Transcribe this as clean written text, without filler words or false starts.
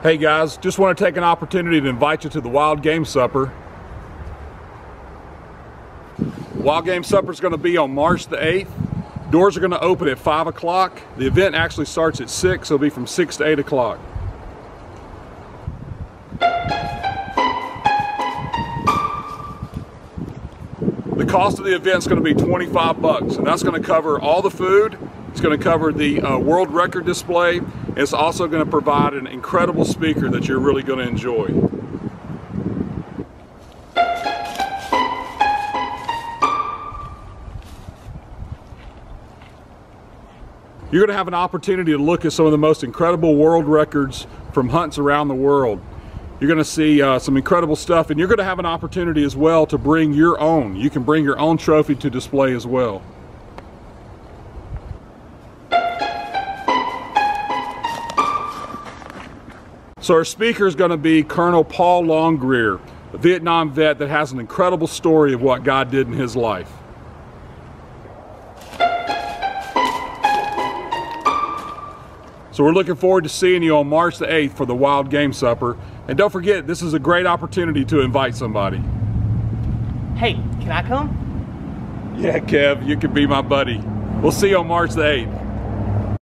Hey guys, just want to take an opportunity to invite you to the Wild Game Supper. Wild Game Supper is going to be on March the 8th. Doors are going to open at 5 o'clock. The event actually starts at 6, so it'll be from 6 to 8 o'clock. The cost of the event is going to be 25 bucks, and that's going to cover all the food. It's going to cover the world record display. It's also going to provide an incredible speaker that you're really going to enjoy. You're going to have an opportunity to look at some of the most incredible world records from hunts around the world. You're going to see some incredible stuff, and you're going to have an opportunity as well to bring your own. You can bring your own trophy to display as well. So our speaker is going to be Colonel Paul Longgrear, a Vietnam vet that has an incredible story of what God did in his life. So we're looking forward to seeing you on March the 8th for the Wild Game Supper. And don't forget, this is a great opportunity to invite somebody. Hey, can I come? Yeah, Kev, you can be my buddy. We'll see you on March the 8th.